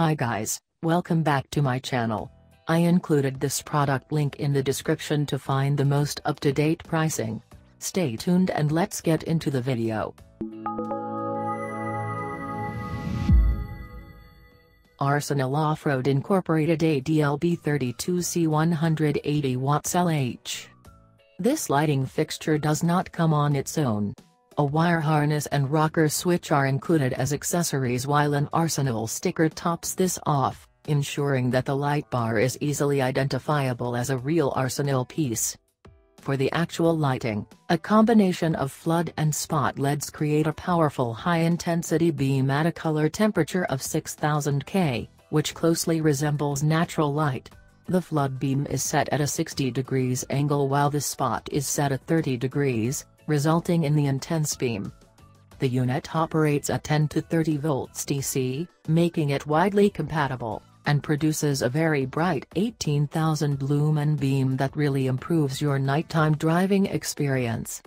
Hi guys, welcome back to my channel. I included this product link in the description to find the most up-to-date pricing. Stay tuned and let's get into the video. Arsenal Offroad Incorporated ADLB32C 180 watts LH. This lighting fixture does not come on its own. A wire harness and rocker switch are included as accessories, while an Arsenal sticker tops this off, ensuring that the light bar is easily identifiable as a real Arsenal piece. For the actual lighting, a combination of flood and spot LEDs create a powerful high-intensity beam at a color temperature of 6000 K, which closely resembles natural light. The flood beam is set at a 60 degrees angle while the spot is set at 30 degrees. Resulting in the intense beam. The unit operates at 10 to 30 volts DC, making it widely compatible, and produces a very bright 18,000 lumen beam that really improves your nighttime driving experience.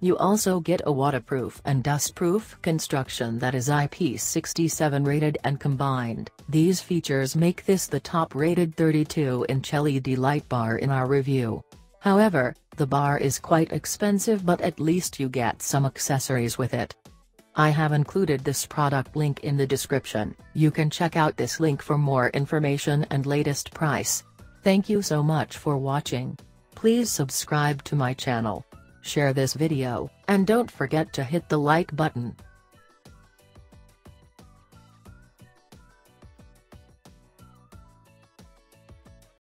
You also get a waterproof and dustproof construction that is IP67 rated, and combined, these features make this the top-rated 32-inch LED light bar in our review. However, the bar is quite expensive, but at least you get some accessories with it. I have included this product link in the description. You can check out this link for more information and latest price. Thank you so much for watching. Please subscribe to my channel, share this video, and don't forget to hit the like button.